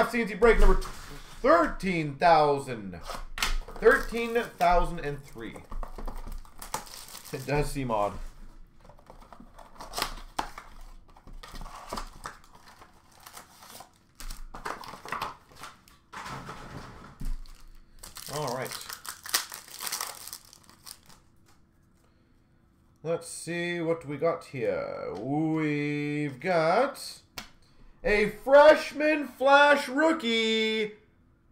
Draft CNC break number 13,003. It does seem odd. All right. Let's see what we got here. We've got a freshman flash rookie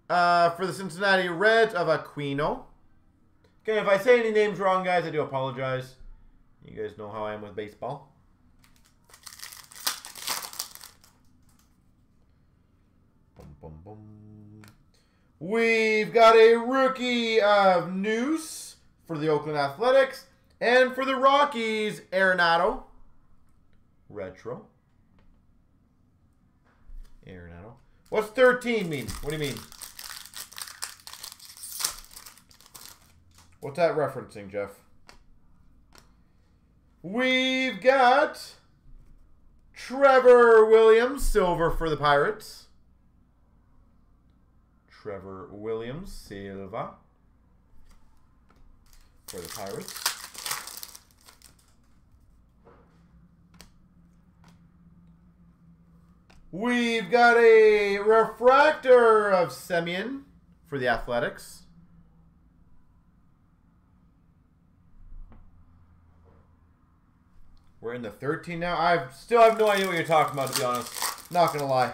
for the Cincinnati Reds of Aquino. Okay, if I say any names wrong, guys, I do apologize. You guys know how I am with baseball. Bum, bum, bum. We've got a rookie of Noose for the Oakland Athletics. And for the Rockies, Arenado. Retro. Arenado. What's 13 mean? What do you mean? What's that referencing, Jeff? We've got Trevor Williams, silver for the Pirates. Trevor Williams, Silva for the Pirates. We've got a refractor of Semien for the Athletics. We're in the 13 now. I still have no idea what you're talking about, to be honest. Not going to lie.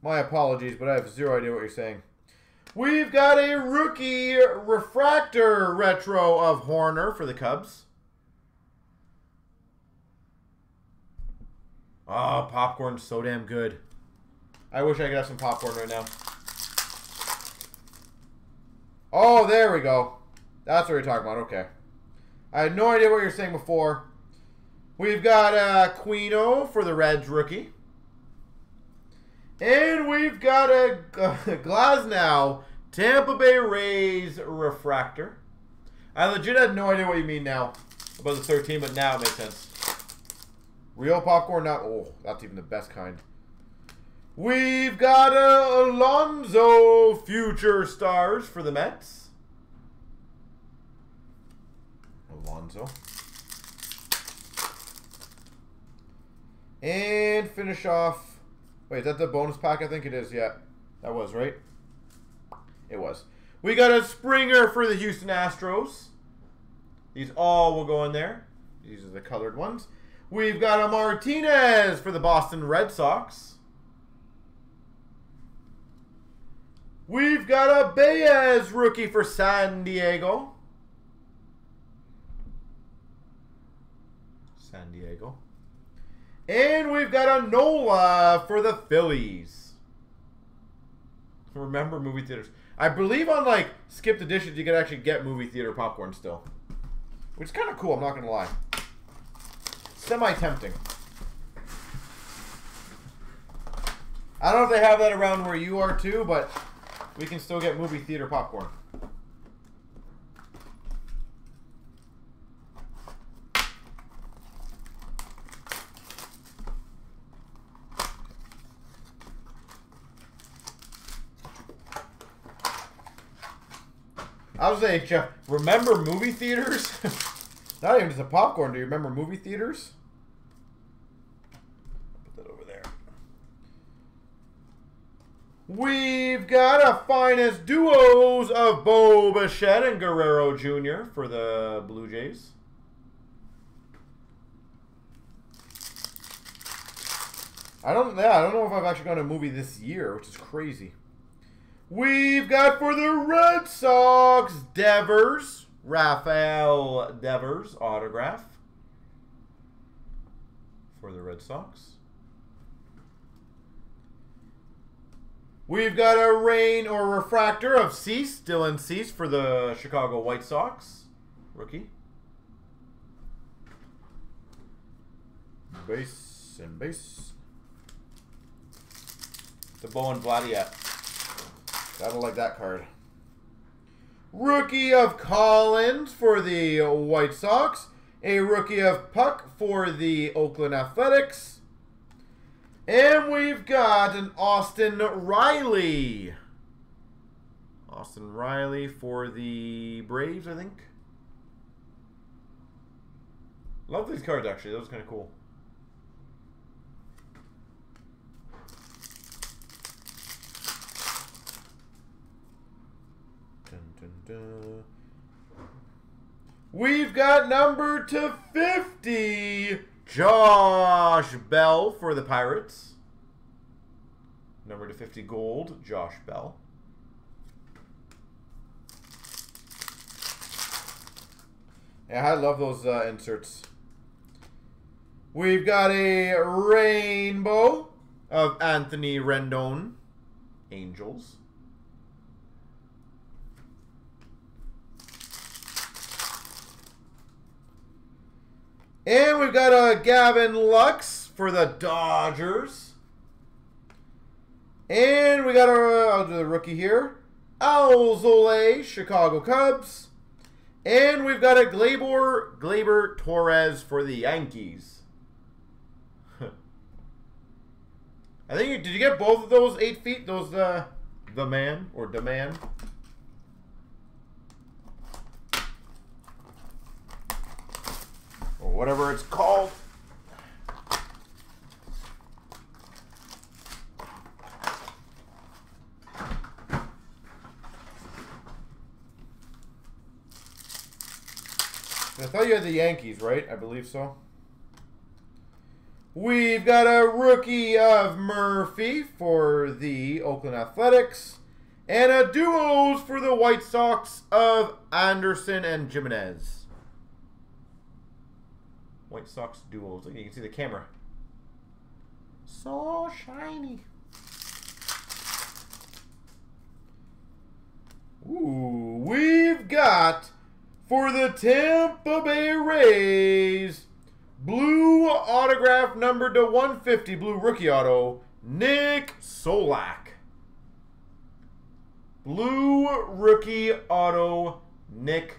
My apologies, but I have zero idea what you're saying. We've got a rookie refractor retro of Horner for the Cubs. Oh, popcorn's so damn good. I wish I could have some popcorn right now. Oh, there we go. That's what you're talking about. Okay. I had no idea what you were saying before. We've got Aquino for the Reds rookie. And we've got a Glasnow Tampa Bay Rays refractor. I legit had no idea what you mean now about the 13, but now it makes sense. Real popcorn, not... Oh, that's even the best kind. We've got Alonzo Future Stars for the Mets. Alonzo. And finish off... Wait, is that the bonus pack? I think it is, yeah. That was, right? It was. We got a Springer for the Houston Astros. These all will go in there. These are the colored ones. We've got a Martinez for the Boston Red Sox. We've got a Baez rookie for San Diego. San Diego. And we've got a Nola for the Phillies. Remember movie theaters. I believe on like Skip the Dishes you can actually get movie theater popcorn still. Which is kind of cool, I'm not going to lie. Semi-tempting. I don't know if they have that around where you are too, but we can still get movie theater popcorn. I was saying, Jeff, remember movie theaters? Not even just a popcorn. Do you remember movie theaters? Put that over there. We've got a finest duos of Bo Bichette and Guerrero Jr. for the Blue Jays. I don't know if I've actually gone to a movie this year, which is crazy. We've got for the Red Sox Devers. Rafael Devers autograph for the Red Sox. We've got a rain or refractor of Cease, Dylan Cease for the Chicago White Sox rookie. Base and base. The Bo and Vladdy app. Gotta like that card. Rookie of Collins for the White Sox. A rookie of Puck for the Oakland Athletics. And we've got an Austin Riley. Austin Riley for the Braves, I think. Love these cards, actually. That was kind of cool. Dun, dun, dun. We've got number 250, Josh Bell for the Pirates. Number 250 gold, Josh Bell. Yeah, I love those inserts. We've got a rainbow of Anthony Rendon, Angels. And we've got a Gavin Lux for the Dodgers. And we got I'll do the rookie here, Alzolay, Chicago Cubs. And we've got a Gleyber Torres for the Yankees. I think did you get both of those 8 feet? Those the man or demand? Or whatever it's called. I thought you had the Yankees, right? I believe so. We've got a rookie of Murphy for the Oakland Athletics. And a duos for the White Sox of Anderson and Jimenez. White Sox duos. You can see the camera. So shiny. Ooh, we've got... For the Tampa Bay Rays, blue autograph number to 150, blue rookie auto, Nick Solak. Blue rookie auto, Nick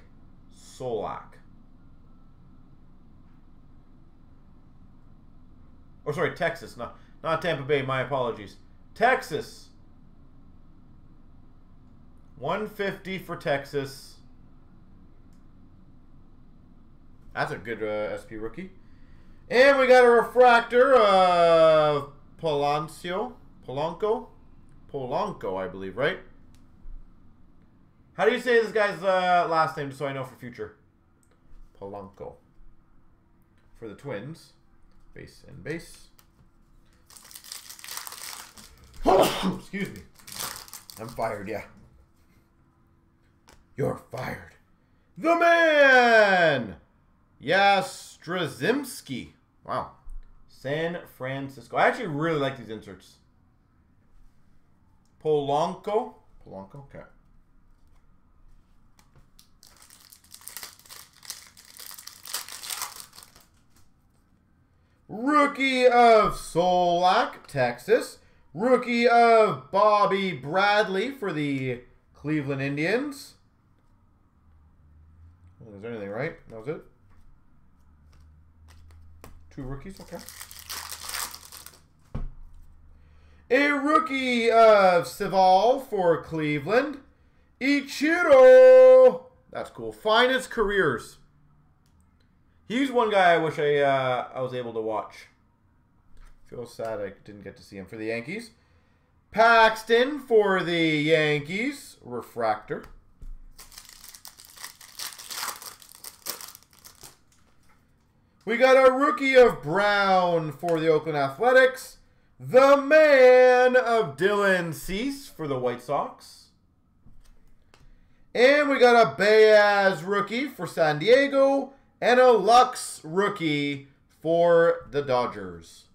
Solak. Oh, sorry, Texas, not Tampa Bay, my apologies. Texas. 150 for Texas. That's a good SP rookie. And we got a refractor of Polanco, I believe, right? How do you say this guy's last name, just so I know for future? Polanco. For the Twins. Base and base. Excuse me. I'm fired, yeah. You're fired. The man! Yes, Strzemski. Wow. San Francisco. I actually really like these inserts. Polanco. Polanco, okay. Rookie of Solak, Texas. Rookie of Bobby Bradley for the Cleveland Indians. Is there anything right? That was it. 2 rookies, okay. A rookie of Saval for Cleveland. Ichiro. That's cool. Finest careers. He's one guy I wish I was able to watch. Feel sad I didn't get to see him for the Yankees. Paxton for the Yankees. Refractor. We got a rookie of Brown for the Oakland Athletics. The man of Dylan Cease for the White Sox. And we got a Baez rookie for San Diego. And a Lux rookie for the Dodgers.